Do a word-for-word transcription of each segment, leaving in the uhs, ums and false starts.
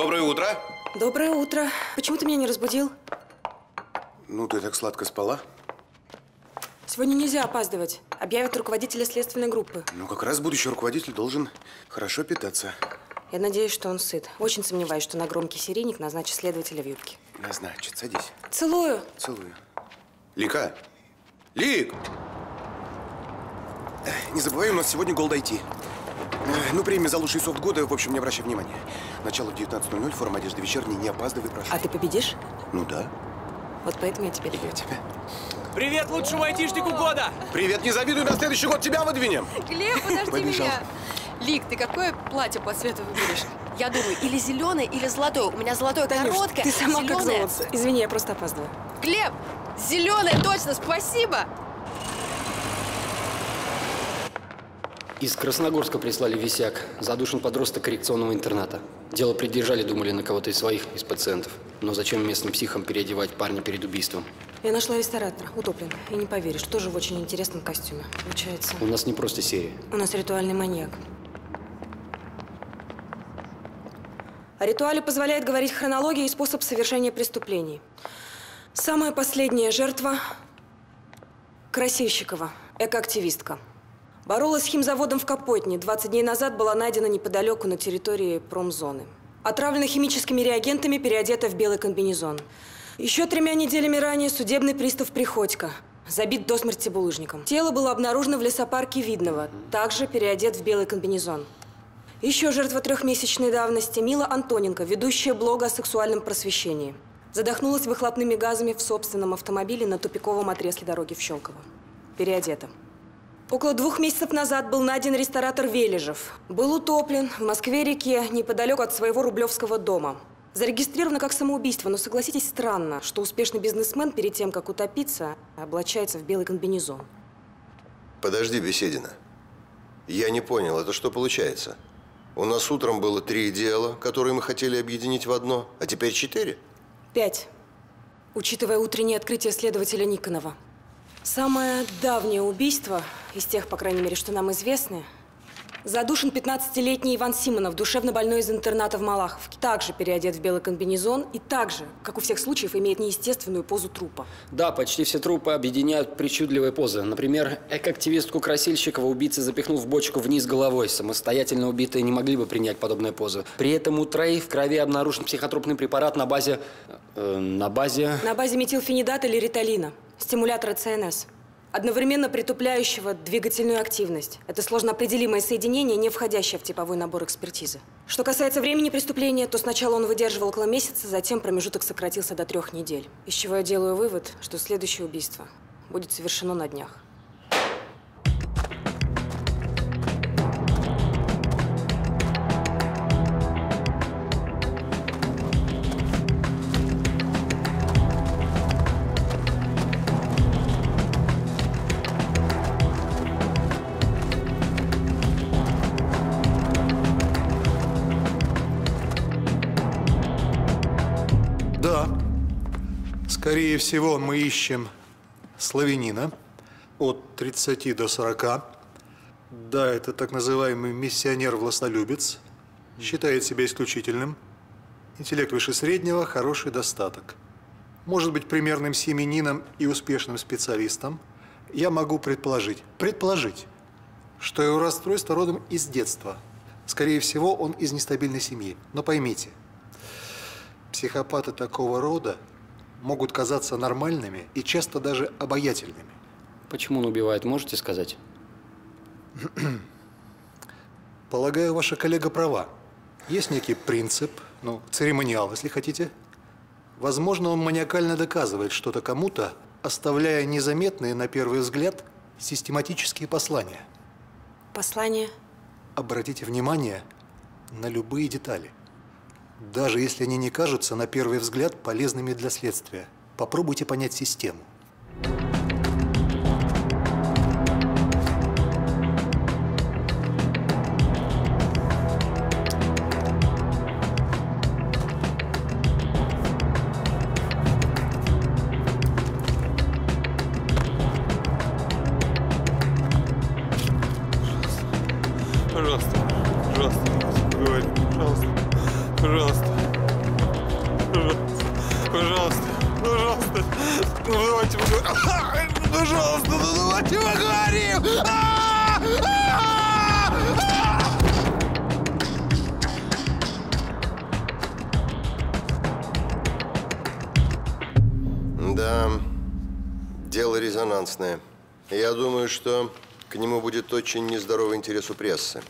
Доброе утро. Доброе утро. Почему ты меня не разбудил? Ну, ты так сладко спала. Сегодня нельзя опаздывать. Объявят руководителя следственной группы. Ну, как раз будущий руководитель должен хорошо питаться. Я надеюсь, что он сыт. Очень сомневаюсь, что на громкий серийник назначит следователя в юбке. Назначит. Садись. Целую. Целую. Лика! Лик! Не забывай, у нас сегодня гол дойти. Ну, премия за лучший софт года, в общем, не обращай внимания. Начало в девятнадцать ноль ноль, форма одежды вечерней, не опаздывай, прошу. А ты победишь? Ну да. Вот поэтому я тебе люблю. Я тебя. Привет лучшему айтишнику года! Привет, не завидуй, на следующий год тебя выдвинем! Глеб, подожди меня! Лик, ты какое платье по цвету выберешь? Я думаю, или зеленое, или золотое. У меня золотое короткое, ты сама как золото. Извини, я просто опаздываю. Глеб, зеленое точно, спасибо! Из Красногорска прислали висяк. Задушен подросток коррекционного интерната. Дело придержали, думали, на кого-то из своих, из пациентов. Но зачем местным психам переодевать парня перед убийством? Я нашла ресторатора, утоплен. И не поверишь, тоже в очень интересном костюме. Получается… У нас не просто серия. У нас ритуальный маньяк. О ритуале позволяет говорить хронология и способ совершения преступлений. Самая последняя жертва – Красильщикова, экоактивистка. Боролась с химзаводом в Капотне. двадцать дней назад была найдена неподалеку на территории промзоны. Отравлена химическими реагентами, переодета в белый комбинезон. Еще тремя неделями ранее судебный пристав Приходько забит до смерти булыжником. Тело было обнаружено в лесопарке Видного, также переодет в белый комбинезон. Еще жертва трехмесячной давности Мила Антоненко, ведущая блога о сексуальном просвещении. Задохнулась выхлопными газами в собственном автомобиле на тупиковом отрезке дороги в Щелково. Переодета. Около двух месяцев назад был найден ресторатор Вележев. Был утоплен в Москве-реке неподалеку от своего рублевского дома. Зарегистрировано как самоубийство, но, согласитесь, странно, что успешный бизнесмен перед тем, как утопиться, облачается в белый комбинезон. Подожди, Беседина. Я не понял, это что получается? У нас утром было три дела, которые мы хотели объединить в одно, а теперь четыре? Пять. Учитывая утреннее открытие следователя Никонова. Самое давнее убийство, из тех, по крайней мере, что нам известны, задушен пятнадцатилетний Иван Симонов, душевно больной из интерната в Малаховке. Также переодет в белый комбинезон и также, как у всех случаев, имеет неестественную позу трупа. Да, почти все трупы объединяют причудливые позы. Например, экоактивистку Красильщикова убийца запихнул в бочку вниз головой. Самостоятельно убитые не могли бы принять подобную позу. При этом у троих в крови обнаружен психотропный препарат на базе… Э, на базе… На базе метилфенидата или риталина. Стимулятора ЦНС, одновременно притупляющего двигательную активность. Это сложно определимое соединение, не входящее в типовой набор экспертизы. Что касается времени преступления, то сначала он выдерживал около месяца, затем промежуток сократился до трех недель. Из чего я делаю вывод, что следующее убийство будет совершено на днях. Скорее всего, мы ищем славянина от тридцати до сорока. Да, это так называемый миссионер-властолюбец. Считает себя исключительным. Интеллект выше среднего, хороший достаток. Может быть примерным семьянином и успешным специалистом. Я могу предположить, предположить, что его расстройство родом из детства. Скорее всего, он из нестабильной семьи. Но поймите, психопаты такого рода могут казаться нормальными и часто даже обаятельными. Почему он убивает, можете сказать? Полагаю, ваша коллега права. Есть некий принцип, ну, церемониал, если хотите. Возможно, он маниакально доказывает что-то кому-то, оставляя незаметные, на первый взгляд, систематические послания. Послания? Обратите внимание на любые детали. Даже если они не кажутся, на первый взгляд, полезными для следствия. Попробуйте понять систему. Пожалуйста, пожалуйста, пожалуйста. Пожалуйста. Пожалуйста, пожалуйста, ну давайте поговорим. Пожалуйста, ну давайте поговорим. Да, дело резонансное. Я думаю, что к нему будет очень нездоровый интерес у прессы.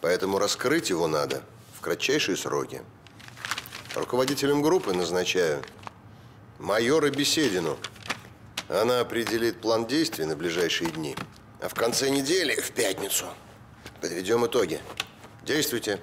Поэтому раскрыть его надо в кратчайшие сроки. Руководителем группы назначаю майора Беседину. Она определит план действий на ближайшие дни. А в конце недели, в пятницу, подведем итоги. Действуйте.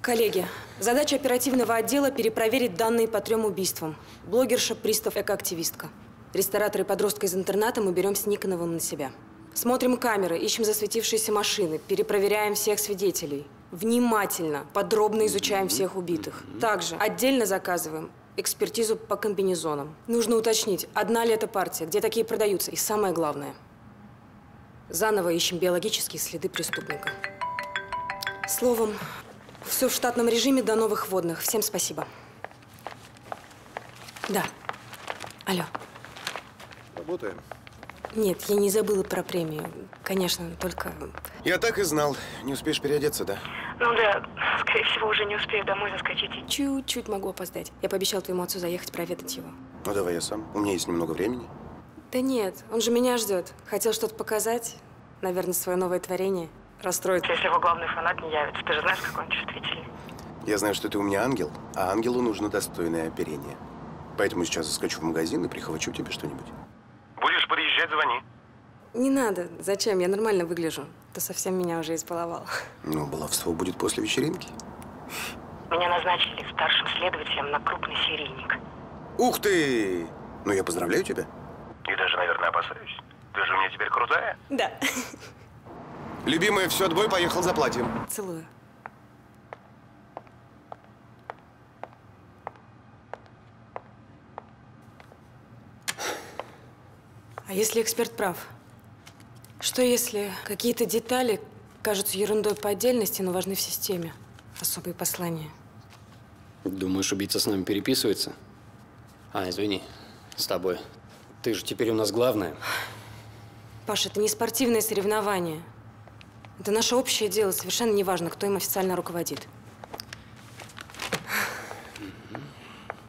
Коллеги, задача оперативного отдела – перепроверить данные по трем убийствам. Блогерша, пристав, экоактивистка. Ресторатора и подростка из интерната мы берем с Никоновым на себя. Смотрим камеры, ищем засветившиеся машины, перепроверяем всех свидетелей. Внимательно, подробно изучаем всех убитых. Также отдельно заказываем экспертизу по комбинезонам. Нужно уточнить, одна ли это партия, где такие продаются, и самое главное – заново ищем биологические следы преступника. Словом, все в штатном режиме до новых вводных. Всем спасибо. Да. Алло. Работаем? Нет, я не забыла про премию. Конечно, только… Я так и знал. Не успеешь переодеться, да? Ну да. Скорее всего, уже не успею домой заскочить. Чуть-чуть могу опоздать. Я пообещал твоему отцу заехать проведать его. Ну давай я сам. У меня есть немного времени. Да нет, он же меня ждет. Хотел что-то показать. Наверное, свое новое творение. Расстроится, если его главный фанат не явится. Ты же знаешь, какой он чувствительный. Я знаю, что ты у меня ангел, а ангелу нужно достойное оперение. Поэтому сейчас заскочу в магазин и прихвачу тебе что-нибудь. Будешь приезжать, звони. Не надо. Зачем? Я нормально выгляжу. Ты совсем меня уже избаловал. Ну, баловство будет после вечеринки. Меня назначили старшим следователем на крупный серийник. Ух ты! Ну, я поздравляю тебя. И даже, наверное, опасаюсь. Ты же у меня теперь крутая? Да. Любимая, все, отбой, поехал за платьем. Целую. А если эксперт прав? Что если какие-то детали кажутся ерундой по отдельности, но важны в системе? Особые послания. Думаешь, убийца с нами переписывается? А, извини, с тобой. Ты же теперь у нас главная. Паша, это не спортивное соревнование. Это наше общее дело. Совершенно не важно, кто им официально руководит.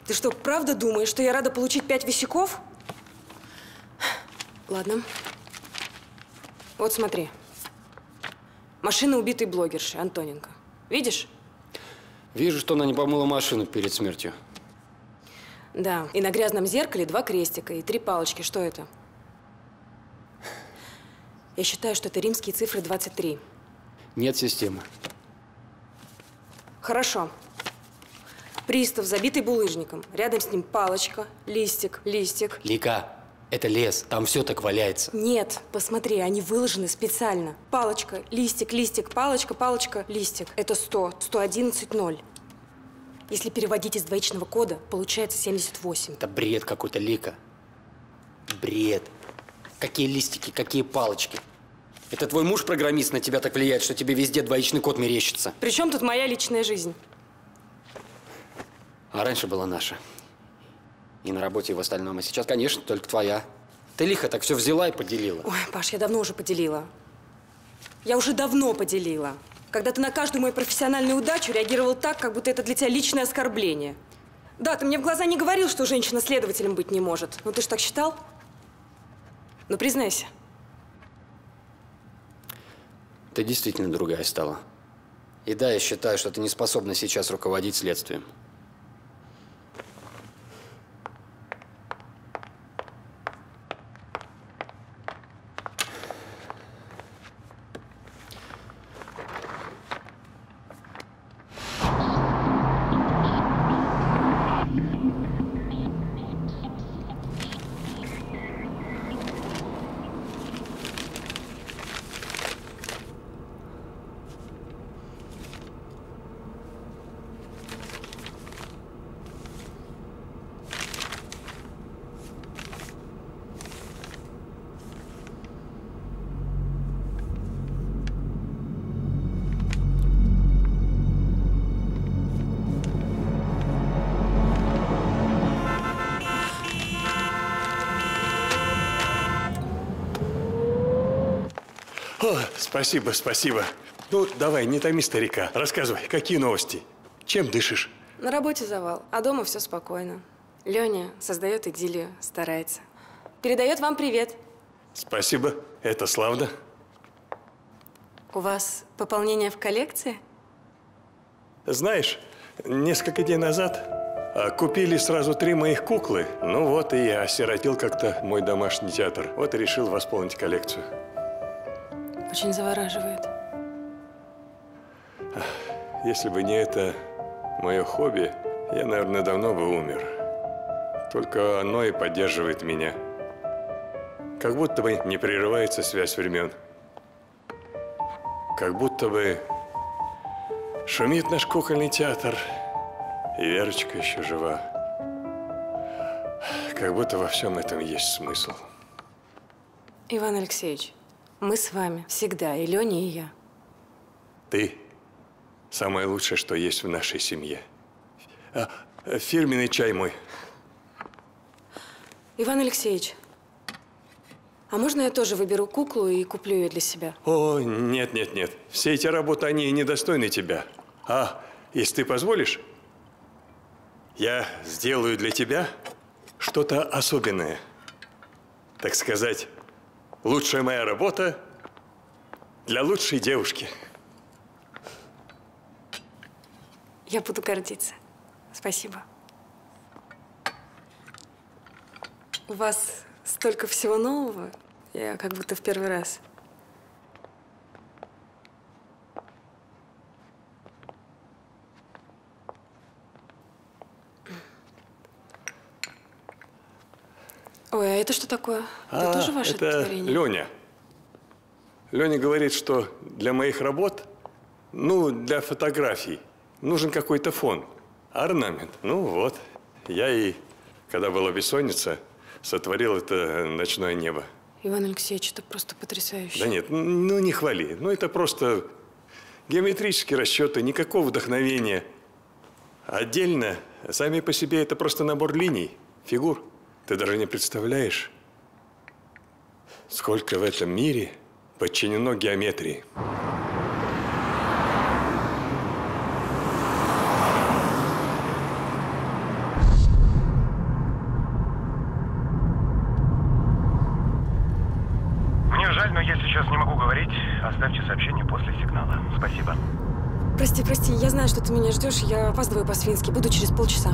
Ты что, правда думаешь, что я рада получить пять висяков? Ладно. Вот смотри. Машина убитой блогерши Антоненко. Видишь? Вижу, что она не помыла машину перед смертью. Да. И на грязном зеркале два крестика и три палочки. Что это? Я считаю, что это римские цифры двадцать три. Нет системы. Хорошо. Пристав, забитый булыжником. Рядом с ним палочка, листик, листик. Лика. Это лес, там все так валяется. Нет, посмотри, они выложены специально. Палочка, листик, листик, палочка, палочка, листик. Это сто, сто одиннадцать, ноль. Если переводить из двоичного кода, получается семьдесят восемь. Это бред какой-то, Лика. Бред. Какие листики, какие палочки. Это твой муж-программист на тебя так влияет, что тебе везде двоичный код мерещится. Причем тут моя личная жизнь? А раньше была наша. И на работе, и в остальном. А сейчас, конечно, только твоя. Ты лихо так все взяла и поделила. Ой, Паш, я давно уже поделила. Я уже давно поделила. Когда ты на каждую мою профессиональную удачу реагировал так, как будто это для тебя личное оскорбление. Да, ты мне в глаза не говорил, что женщина следователем быть не может. Но ты же так считал? Ну, признайся. Ты действительно другая стала. И да, я считаю, что ты не способна сейчас руководить следствием. О, спасибо, спасибо. Ну, давай, не томи старика. Рассказывай, какие новости? Чем дышишь? На работе завал, а дома все спокойно. Леня создает идиллию, старается. Передает вам привет. Спасибо, это славно. У вас пополнение в коллекции? Знаешь, несколько дней назад купили сразу три моих куклы. Ну вот, и я осиротил как-то мой домашний театр. Вот и решил восполнить коллекцию. Очень завораживает. Если бы не это мое хобби, я, наверное, давно бы умер. Только оно и поддерживает меня. Как будто бы не прерывается связь времен. Как будто бы шумит наш кукольный театр. И Верочка еще жива. Как будто во всем этом есть смысл. Иван Алексеевич, мы с вами всегда, и Леня, и я. Ты самое лучшее, что есть в нашей семье. А, фирменный чай мой. Иван Алексеевич, а можно я тоже выберу куклу и куплю ее для себя? О, нет, нет, нет. Все эти работы, они недостойны тебя. А если ты позволишь, я сделаю для тебя что-то особенное. Так сказать, лучшая моя работа для лучшей девушки. Я буду гордиться. Спасибо. У вас столько всего нового. Я как будто в первый раз. Ой, а это что такое? Это а, тоже ваше творение? Леня. Леня говорит, что для моих работ, ну, для фотографий, нужен какой-то фон, орнамент. Ну вот, я и, когда была бессонница, сотворил это ночное небо. Иван Алексеевич, это просто потрясающе. Да нет, ну не хвали. Ну это просто геометрические расчеты, никакого вдохновения. Отдельно, сами по себе, это просто набор линий, фигур. Ты даже не представляешь, сколько в этом мире подчинено геометрии. Мне жаль, но я сейчас не могу говорить. Оставьте сообщение после сигнала. Спасибо. Прости, прости. Я знаю, что ты меня ждешь. Я опаздываю по-свински. Буду через полчаса.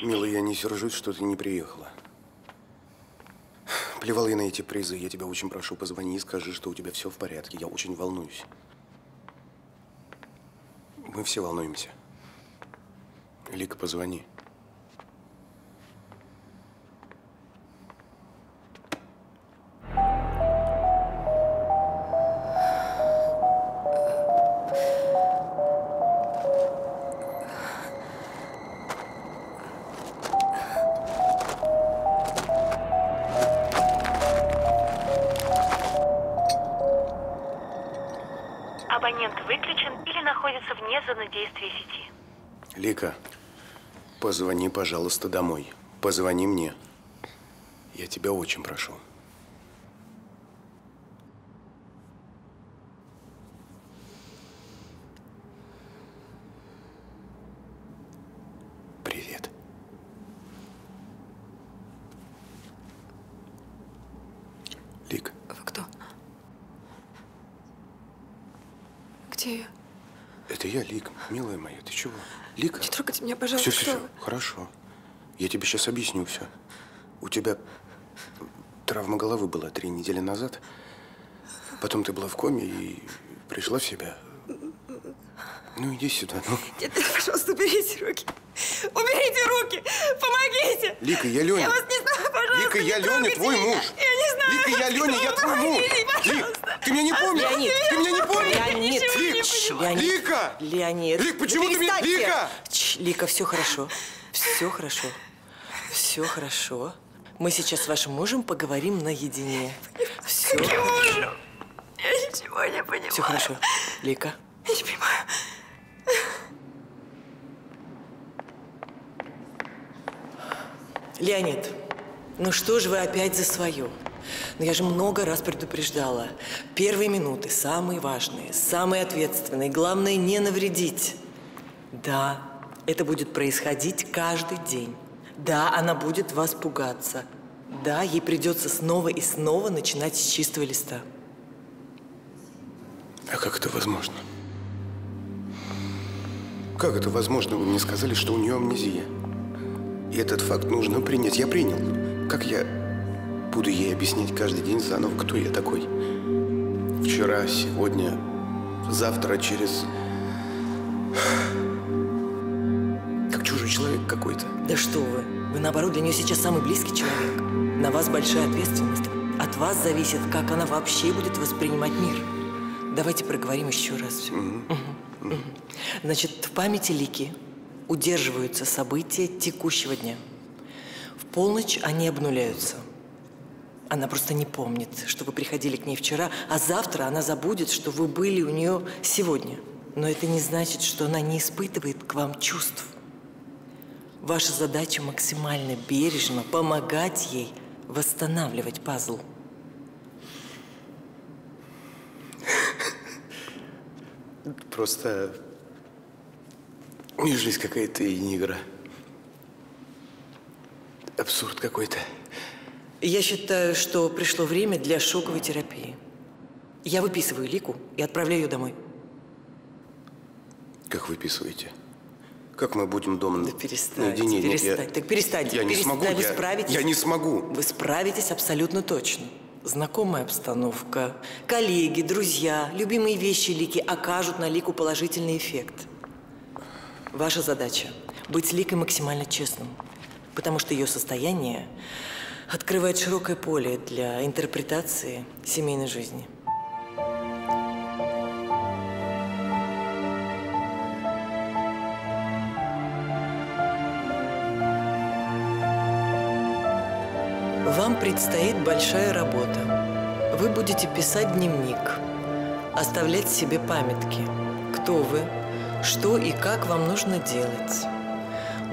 Милый, я не сержусь, что ты не приехала. Плевал я на эти призы. Я тебя очень прошу, позвони и скажи, что у тебя все в порядке. Я очень волнуюсь. Мы все волнуемся. Лика, позвони. Позвони, пожалуйста, домой. Позвони мне. Я тебя очень прошу. Привет. Лик. Вы кто? Где я? Это я, Лик. Милая моя, ты чего? Лика. Не трогайте меня, пожалуйста. Все, все, все. Хорошо. Я тебе сейчас объясню все. У тебя травма головы была три недели назад. Потом ты была в коме и пришла в себя. Ну, иди сюда. Ну. Нет, пожалуйста, уберите руки. Уберите руки! Помогите! Лика, я Леня. Я вас не знаю, пожалуйста. Лика, я Леня, твой муж. Я не знаю. Лика, я Леня, я твой муж. Лика, ты меня не помнишь? Леонид. Ты меня не помнишь? Леонид. Леонид. Лика! Леонид. Лик, почему ты меня… Лика! Лика, все хорошо. Все хорошо. Все хорошо. Мы сейчас с вашим мужем поговорим наедине. Все хорошо. Я ничего не понимаю. Все хорошо. Лика. Я не понимаю. Леонид, ну что же вы опять за свое? Но я же много раз предупреждала. Первые минуты самые важные, самые ответственные. Главное, не навредить. Да, это будет происходить каждый день. Да, она будет вас пугаться. Да, ей придется снова и снова начинать с чистого листа. А как это возможно? Как это возможно? Вы мне сказали, что у нее амнезия. И этот факт нужно принять. Я принял. Как я буду ей объяснять каждый день заново, кто я такой? Вчера, сегодня, завтра, через… Как чужой человек какой-то. Да что вы. Вы, наоборот, для нее сейчас самый близкий человек. На вас большая ответственность. От вас зависит, как она вообще будет воспринимать мир. Давайте проговорим еще раз все. Mm-hmm. Mm-hmm. Mm-hmm. Значит, в памяти Лики удерживаются события текущего дня. В полночь они обнуляются. Она просто не помнит, что вы приходили к ней вчера, а завтра она забудет, что вы были у нее сегодня. Но это не значит, что она не испытывает к вам чувств. Ваша задача максимально бережно помогать ей восстанавливать пазл. Просто… Не жизнь какая-то и не игра. Абсурд какой-то. Я считаю, что пришло время для шоковой терапии. Я выписываю Лику и отправляю ее домой. Как выписываете? Как мы будем дома наедине? Да перестаньте, наедине? перестаньте. Я... Так перестаньте. Я не смогу. Вы я... справитесь. Я не смогу. Вы справитесь абсолютно точно. Знакомая обстановка, коллеги, друзья, любимые вещи Лики окажут на Лику положительный эффект. Ваша задача – быть с Ликой максимально честным, потому что ее состояние открывает широкое поле для интерпретации семейной жизни. Вам предстоит большая работа. Вы будете писать дневник, оставлять себе памятки, кто вы, что и как вам нужно делать.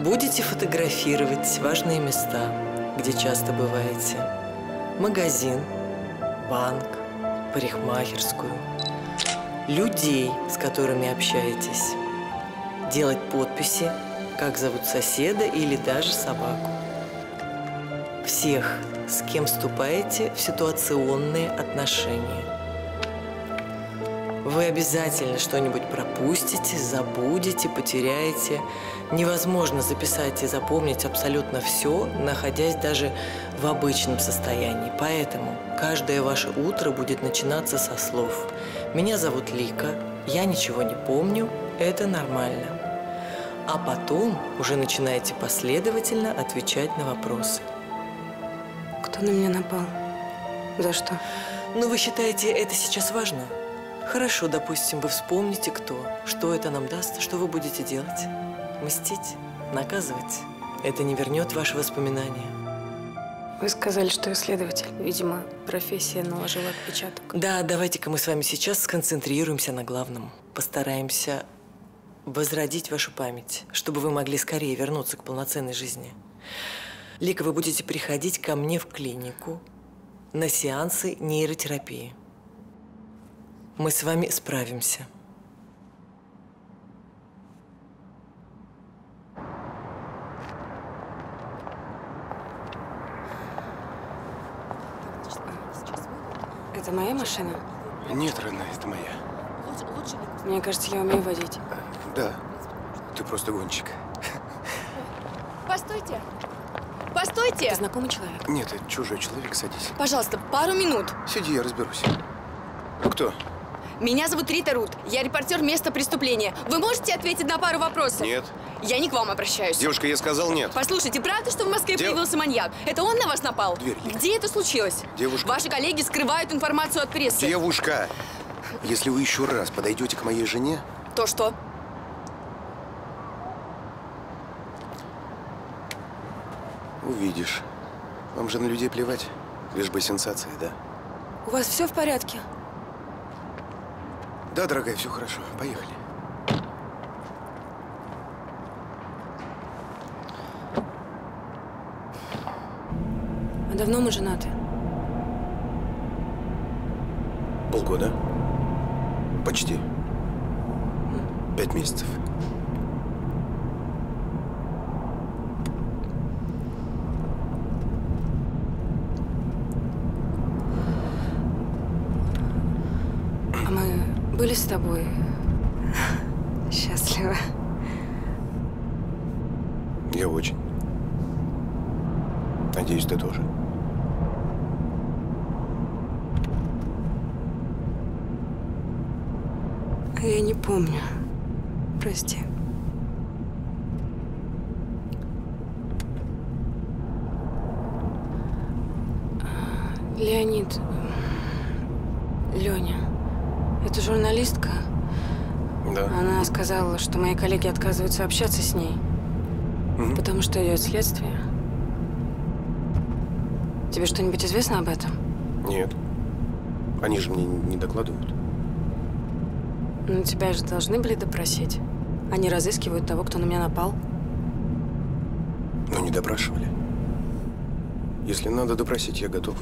Будете фотографировать важные места, где часто бываете. Магазин, банк, парикмахерскую. Людей, с которыми общаетесь. Делать подписи, как зовут соседа или даже собаку. Всех, с кем вступаете в ситуационные отношения. вы обязательно что-нибудь пропустите, забудете, потеряете. Невозможно записать и запомнить абсолютно все, находясь даже в обычном состоянии. Поэтому каждое ваше утро будет начинаться со слов: «Меня зовут Лика, я ничего не помню, это нормально». А потом уже начинаете последовательно отвечать на вопросы. Кто на меня напал? За что? Ну, вы считаете, это сейчас важно? Хорошо, допустим, вы вспомните, кто. Что это нам даст? Что вы будете делать? Мстить? Наказывать? Это не вернет ваши воспоминания. Вы сказали, что исследователь. Видимо, профессия наложила отпечаток. Да, давайте-ка мы с вами сейчас сконцентрируемся на главном. Постараемся возродить вашу память, чтобы вы могли скорее вернуться к полноценной жизни. Лика, вы будете приходить ко мне в клинику на сеансы нейротерапии. Мы с вами справимся. Это моя машина? Нет, родная, это моя. Мне кажется, я умею водить. Да, ты просто гонщик. Постойте! Постойте! Это знакомый человек? Нет, это чужой человек, садись. Пожалуйста, пару минут. Сиди, я разберусь. Кто? Меня зовут Рита Рут. Я репортер места преступления. Вы можете ответить на пару вопросов? Нет. Я не к вам обращаюсь. Девушка, я сказал нет. Послушайте, правда, что в Москве Дев... появился маньяк? Это он на вас напал? Дверь. Где это случилось? Девушка. Ваши коллеги скрывают информацию от прессы. Девушка, если вы еще раз подойдете к моей жене… То что? Увидишь. Вам же на людей плевать. Лишь бы сенсации, да? У вас все в порядке? Да, дорогая, все хорошо. Поехали. А давно мы женаты? Полгода. Почти. Пять месяцев. Были с тобой счастлива? Я очень. Надеюсь, ты тоже. Я не помню. Прости. Леонид, Леня. Это журналистка? Да. Она сказала, что мои коллеги отказываются общаться с ней, угу. потому что идет следствие. Тебе что-нибудь известно об этом? Нет. Они же мне не докладывают. Ну, тебя же должны были допросить. Они разыскивают того, кто на меня напал. Но не допрашивали. Если надо допросить, я готов.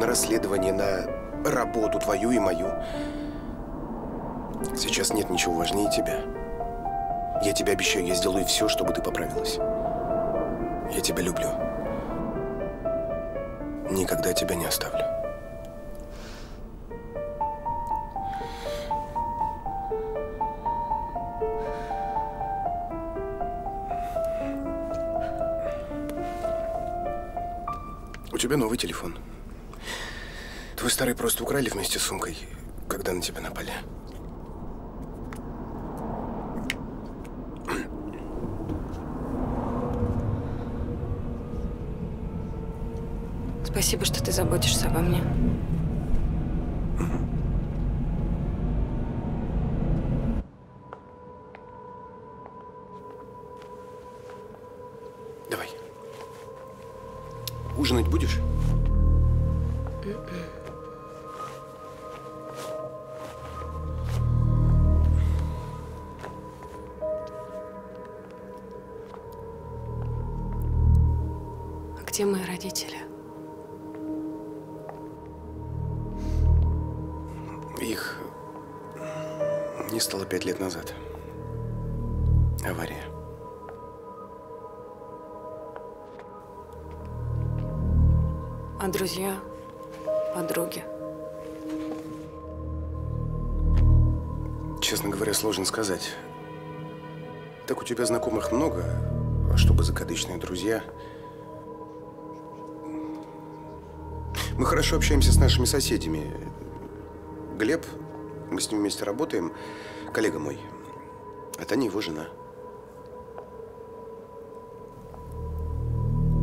Расследование, на работу твою и мою. Сейчас нет ничего важнее тебя. Я тебе обещаю, я сделаю все, чтобы ты поправилась. Я тебя люблю. Никогда тебя не оставлю. У тебя новый телефон. Вы старый просто украли вместе с сумкой, когда на тебя напали. Спасибо, что ты заботишься обо мне. Давай. Ужинать будешь? где мои родители? Их не стало пять лет назад. Авария. А друзья, подруги? Честно говоря, сложно сказать. Так у тебя знакомых много, а чтобы закадычные друзья… Мы хорошо общаемся с нашими соседями. Глеб, мы с ним вместе работаем, коллега мой, а Таня его жена.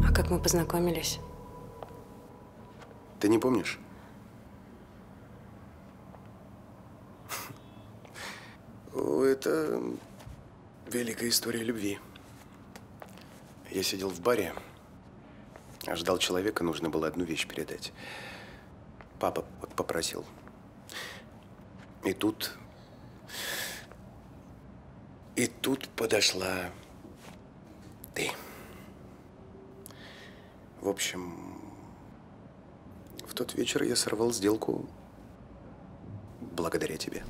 А как мы познакомились? Ты не помнишь? Это великая история любви. Я сидел в баре, ждал человека, нужно было одну вещь передать. Папа попросил. И тут… И тут подошла ты. В общем… В тот вечер я сорвал сделку благодаря тебе.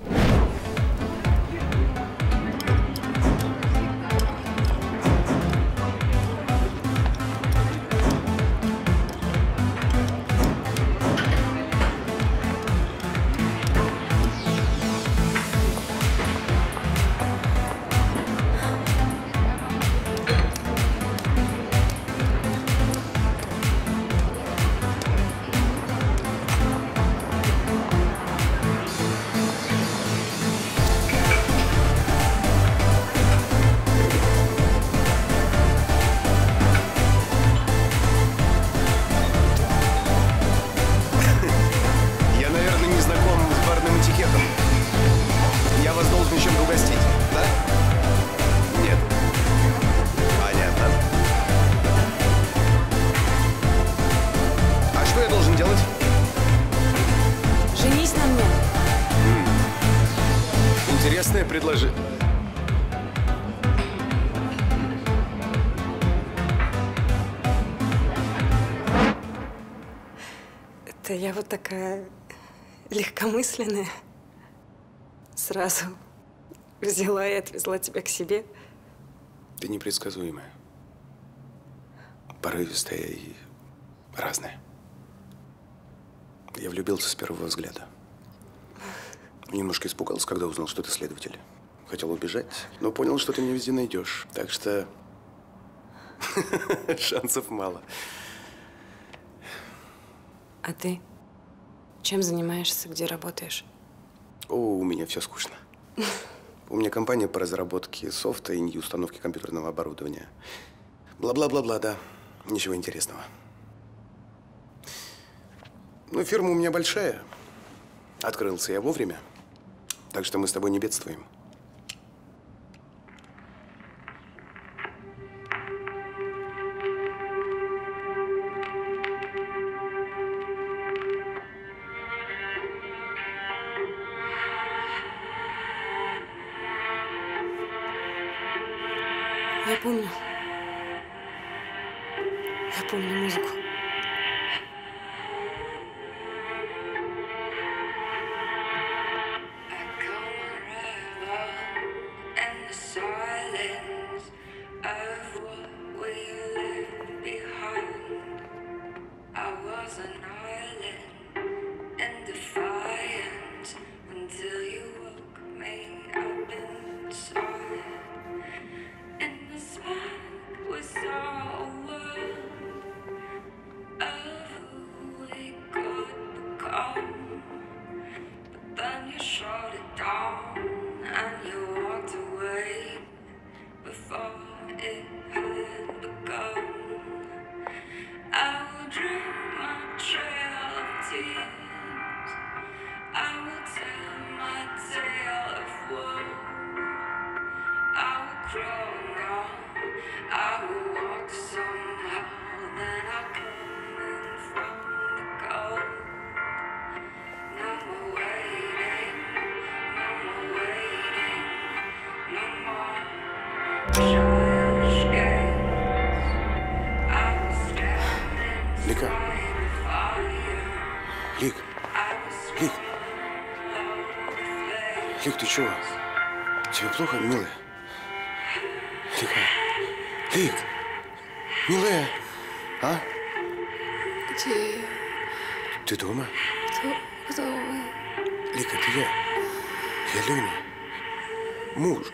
Я вот такая легкомысленная. Сразу взяла и отвезла тебя к себе. Ты непредсказуемая. Порывистая и разная. Я влюбился с первого взгляда. Немножко испугался, когда узнал, что ты следователь. Хотел убежать, но понял, что ты меня везде найдешь. Так что шансов мало. А ты? Чем занимаешься, где работаешь? О, у меня все скучно. У меня компания по разработке софта и установке компьютерного оборудования. Бла-бла-бла-бла, да. Ничего интересного. Ну, фирма у меня большая. Открылся я вовремя. Так что мы с тобой не бедствуем. Лика. Лик. Лик. Лик, ты чего? Тебе плохо, милая? Лика. Лик. Милая. А? Где? Ты дома? Кто, кто вы? Лика, это я. Я Леня. Муж.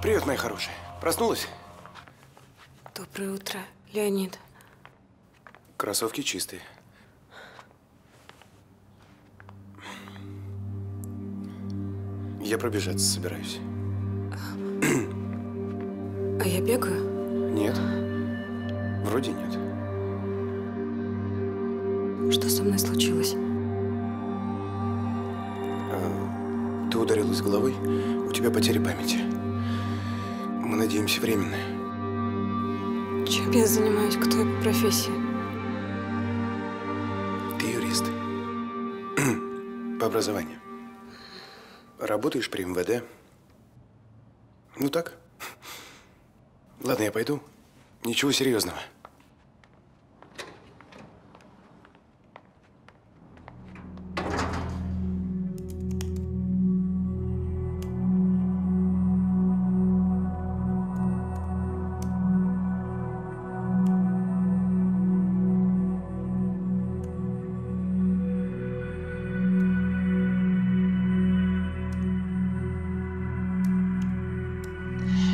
Привет, моя хорошая. Проснулась? Доброе утро, Леонид. Кроссовки чистые. Я пробежаться собираюсь. А, а я бегаю? Нет. Вроде нет. Что со мной случилось? А, ты ударилась головой, у тебя потеря памяти. Мы надеемся, временно. Чем я занимаюсь? Кто я по профессии? Ты юрист. По образованию. Работаешь при МВД. Ну так. Ладно, я пойду. Ничего серьезного.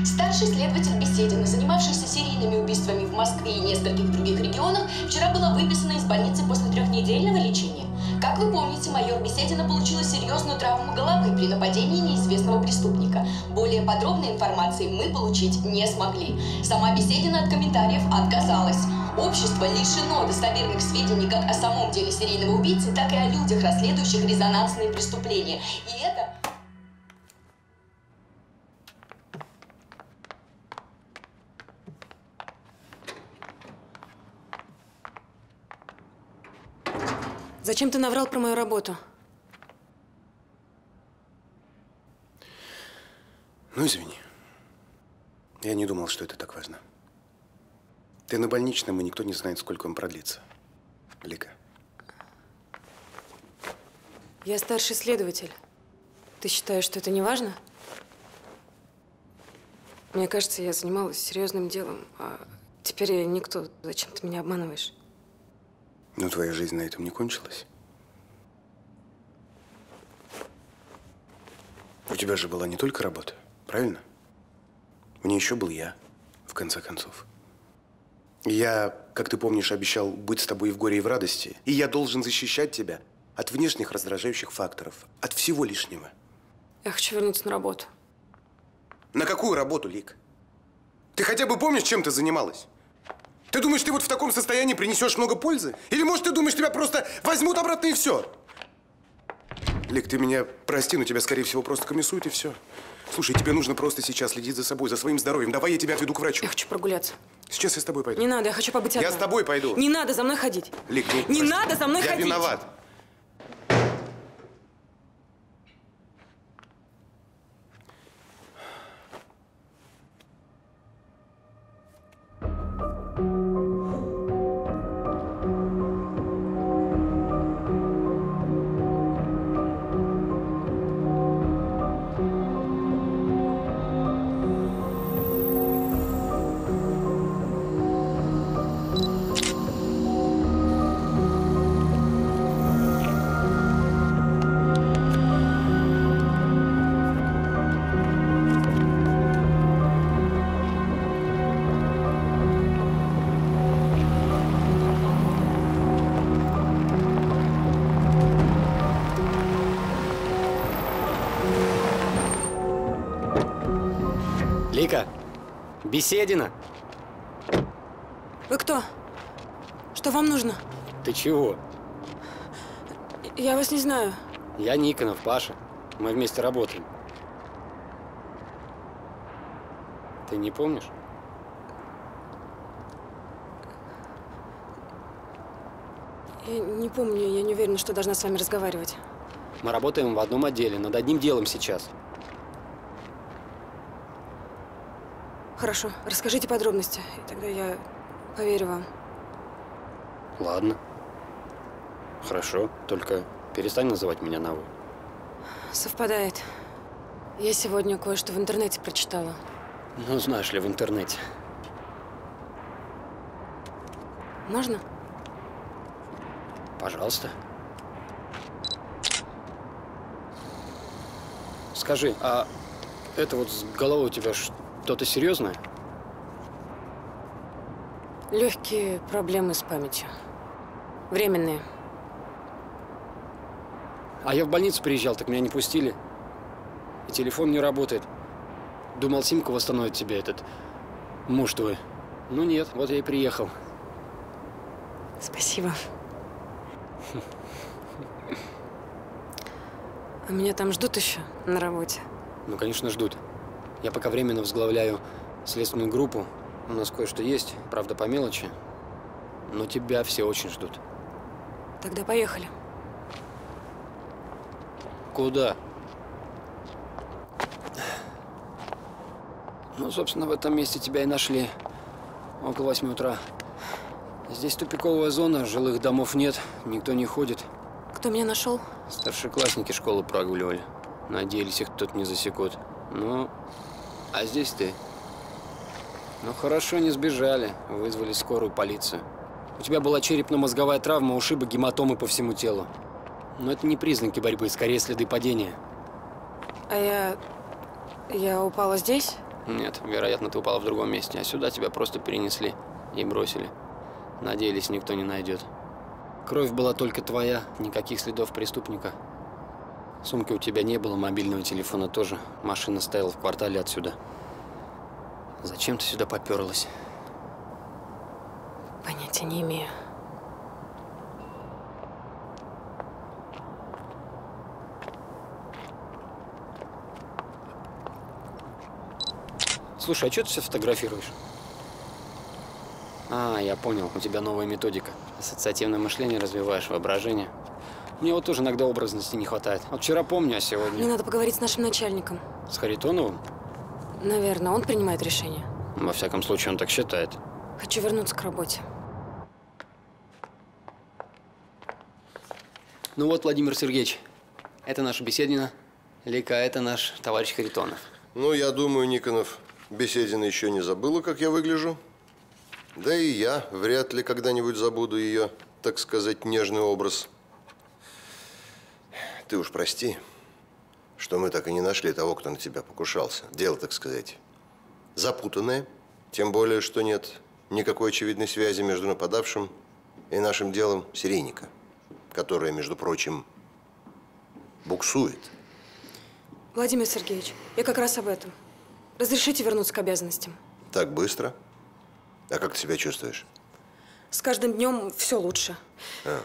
Старший следователь Беседина, занимавшийся серийными убийствами в Москве и нескольких других регионах, вчера была выписана из больницы после трехнедельного лечения. Как вы помните, майор Беседина получила серьезную травму головы при нападении неизвестного преступника. Более подробной информации мы получить не смогли. Сама Беседина от комментариев отказалась. Общество лишено достоверных сведений как о самом деле серийного убийцы, так и о людях, расследующих резонансные преступления. И это... Зачем ты наврал про мою работу? Ну, извини. Я не думал, что это так важно. Ты на больничном, и никто не знает, сколько он продлится. Лика. Я старший следователь. Ты считаешь, что это не важно? Мне кажется, я занималась серьезным делом, а теперь я никто. Зачем ты меня обманываешь? Но твоя жизнь на этом не кончилась. У тебя же была не только работа, правильно? У нее еще был я, в конце концов. Я, как ты помнишь, обещал быть с тобой и в горе, и в радости. И я должен защищать тебя от внешних раздражающих факторов, от всего лишнего. Я хочу вернуться на работу. На какую работу, Лик? Ты хотя бы помнишь, чем ты занималась? Ты думаешь, ты вот в таком состоянии принесешь много пользы? Или, может, ты думаешь, тебя просто возьмут обратно и все? Лик, ты меня прости, но тебя, скорее всего, просто комиссуют и все. Слушай, тебе нужно просто сейчас следить за собой, за своим здоровьем. Давай я тебя отведу к врачу. Я хочу прогуляться. Сейчас я с тобой пойду. Не надо, я хочу побыть одна. Я с тобой пойду. Не надо за мной ходить. Лик, Лик, не надо за мной ходить. Я виноват. Беседина. Вы кто? Что вам нужно? Ты чего? Я вас не знаю. Я Никонов, Паша. Мы вместе работаем. Ты не помнишь? Я не помню, я не уверена, что должна с вами разговаривать. Мы работаем в одном отделе, над одним делом сейчас. Хорошо. Расскажите подробности, и тогда я поверю вам. Ладно. Хорошо. Только перестань называть меня на «вы». Совпадает. Я сегодня кое-что в интернете прочитала. Ну, знаешь ли, в интернете. Можно? Пожалуйста. Скажи, а это вот с головой у тебя что? Что-то серьезное? Легкие проблемы с памятью. Временные. А я в больницу приезжал, так меня не пустили. И телефон не работает. Думал, симку восстановит тебе этот муж твой. Ну нет, вот я и приехал. Спасибо. А меня там ждут еще на работе? Ну, конечно, ждут. Я пока временно возглавляю следственную группу. У нас кое-что есть, правда, по мелочи. Но тебя все очень ждут. Тогда поехали. Куда? Ну, собственно, в этом месте тебя и нашли. Около восьми утра. Здесь тупиковая зона, жилых домов нет, никто не ходит. Кто меня нашел? Старшеклассники школу прогуливали. Надеялись, их кто-то не засекут. Но... А здесь ты. Ну хорошо, не сбежали. Вызвали скорую, полицию. У тебя была черепно-мозговая травма, ушибы, гематомы по всему телу. Но это не признаки борьбы, скорее следы падения. А я… я упала здесь? Нет, вероятно, ты упала в другом месте. А сюда тебя просто перенесли и бросили. Надеялись, никто не найдет. Кровь была только твоя, никаких следов преступника. Сумки у тебя не было, мобильного телефона тоже. Машина стояла в квартале отсюда. Зачем ты сюда попёрлась? Понятия не имею. Слушай, а чё ты все фотографируешь? А, я понял, у тебя новая методика. Ассоциативное мышление развиваешь, воображение. Мне вот тоже иногда образности не хватает. Вот вчера помню, а сегодня… Мне надо поговорить с нашим начальником. С Харитоновым? Наверное, он принимает решение. Во всяком случае, он так считает. Хочу вернуться к работе. Ну вот, Владимир Сергеевич, это наша Беседина, Лика, это наш товарищ Харитонов. Ну, я думаю, Никонов, Беседина еще не забыла, как я выгляжу. Да и я вряд ли когда-нибудь забуду ее, так сказать, нежный образ. Ты уж прости, что мы так и не нашли того, кто на тебя покушался. Дело, так сказать, запутанное, тем более, что нет никакой очевидной связи между нападавшим и нашим делом серийника, которая, между прочим, буксует. Владимир Сергеевич, я как раз об этом. Разрешите вернуться к обязанностям? Так быстро? А как ты себя чувствуешь? С каждым днем все лучше. А.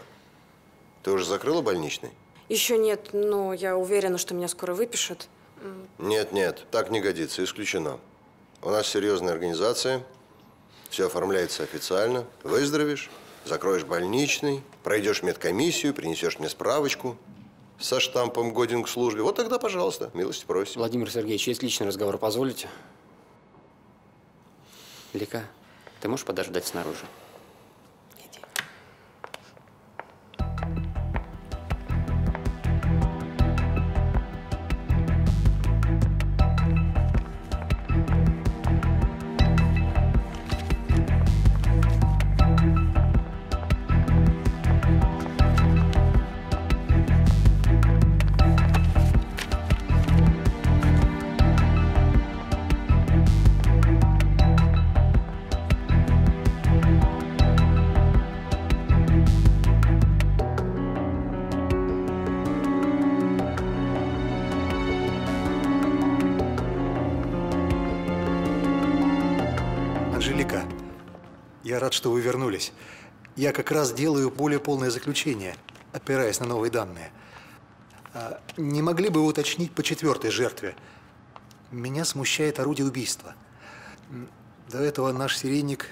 Ты уже закрыла больничный? Еще нет, но я уверена, что меня скоро выпишут. Нет, нет, так не годится, исключено. У нас серьезная организация, все оформляется официально. Выздоровеешь, закроешь больничный, пройдешь медкомиссию, принесешь мне справочку со штампом «Годен к службе». Вот тогда, пожалуйста, милости просим. Владимир Сергеевич, есть личный разговор, позволите? Лика, ты можешь подождать снаружи? Иди. Рад, что вы вернулись. Я как раз делаю более полное заключение, опираясь на новые данные. Не могли бы вы уточнить по четвертой жертве? Меня смущает орудие убийства. До этого наш серийник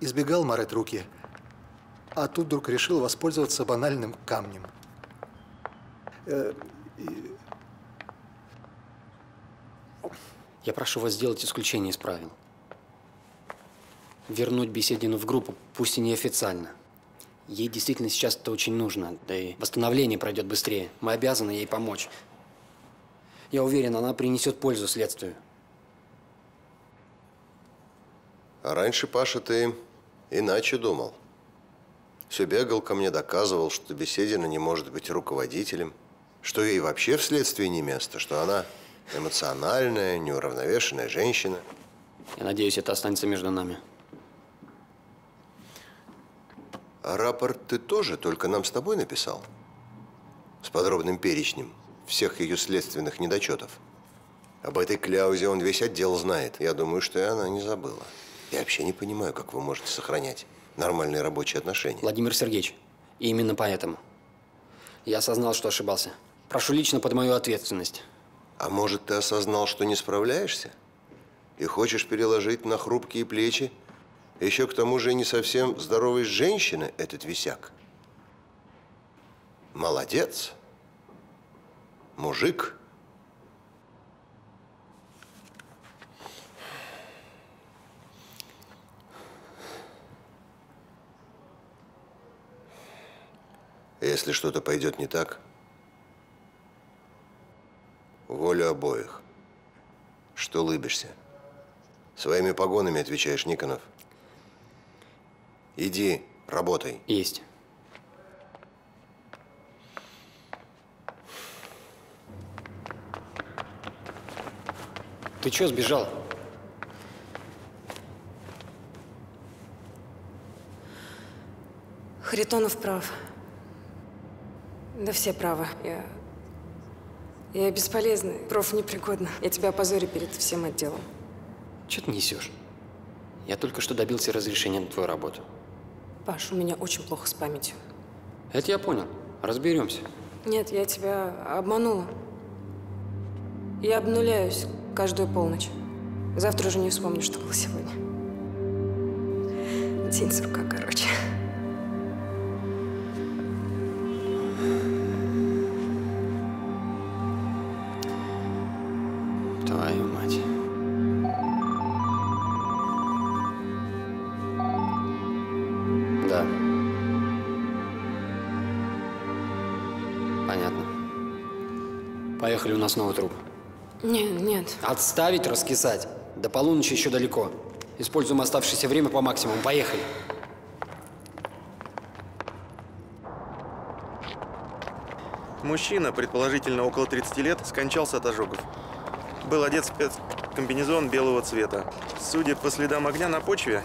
избегал марать руки, а тут вдруг решил воспользоваться банальным камнем. Я прошу вас сделать исключение из правил. Вернуть Беседину в группу, пусть и неофициально. Ей действительно сейчас это очень нужно, да и восстановление пройдет быстрее. Мы обязаны ей помочь. Я уверен, она принесет пользу следствию. А раньше, Паша, ты иначе думал. Все бегал ко мне, доказывал, что Беседина не может быть руководителем, что ей вообще в следствии не место, что она эмоциональная, неуравновешенная женщина. Я надеюсь, это останется между нами. А рапорт ты тоже, только нам с тобой написал? С подробным перечнем всех ее следственных недочетов. Об этой кляузе он весь отдел знает. Я думаю, что и она не забыла. Я вообще не понимаю, как вы можете сохранять нормальные рабочие отношения. Владимир Сергеевич, именно поэтому я осознал, что ошибался. Прошу лично под мою ответственность. А может, ты осознал, что не справляешься? И хочешь переложить на хрупкие плечи? Еще к тому же не совсем здоровой женщины этот висяк. Молодец. Мужик. Если что-то пойдет не так, волю обоих. Что улыбишься? Своими погонами отвечаешь, Никонов. Иди, работай. Есть. Ты чё сбежал? Харитонов прав. Да все правы. Я, я бесполезна, проф непригодна. Я тебя опозорю перед всем отделом. Чё ты несешь? Я только что добился разрешения на твою работу. Паш, у меня очень плохо с памятью. Это я понял. Разберемся. Нет, я тебя обманула. Я обнуляюсь каждую полночь. Завтра уже не вспомню, что было сегодня. День сурка, короче. Твою мать. приехали, у нас новый труп. Нет, нет. Отставить, раскисать. До полуночи еще далеко. Используем оставшееся время по максимуму. Поехали. Мужчина, предположительно около тридцати лет, скончался от ожогов. Был одет спецкомбинезон белого цвета. Судя по следам огня на почве,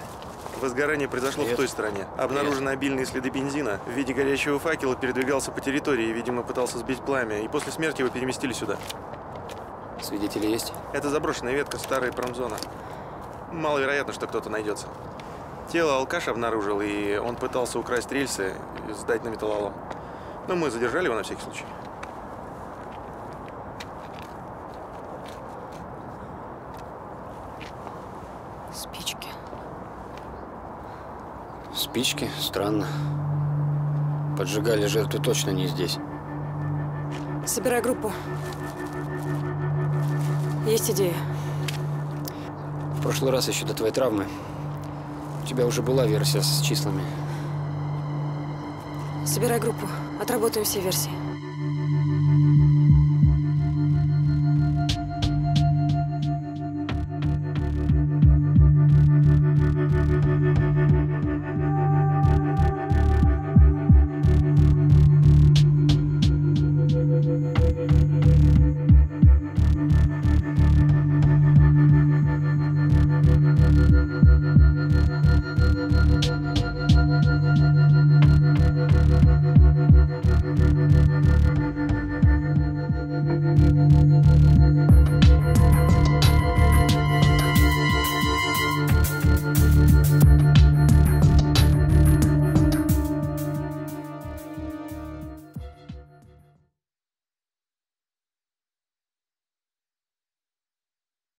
возгорание произошло Привет. в той стороне. Обнаружены Привет. обильные следы бензина. В виде горящего факела передвигался по территории и, видимо, пытался сбить пламя. И после смерти его переместили сюда. Свидетели есть? Это заброшенная ветка старой промзона. Маловероятно, что кто-то найдется. Тело алкаш обнаружил, и он пытался украсть рельсы и сдать на металлолом. Но мы задержали его на всякий случай. Спички. Спички? Странно. Поджигали жертву точно не здесь. Собирай группу. Есть идея. В прошлый раз еще до твоей травмы у тебя уже была версия с числами. Собирай группу. Отработаем все версии.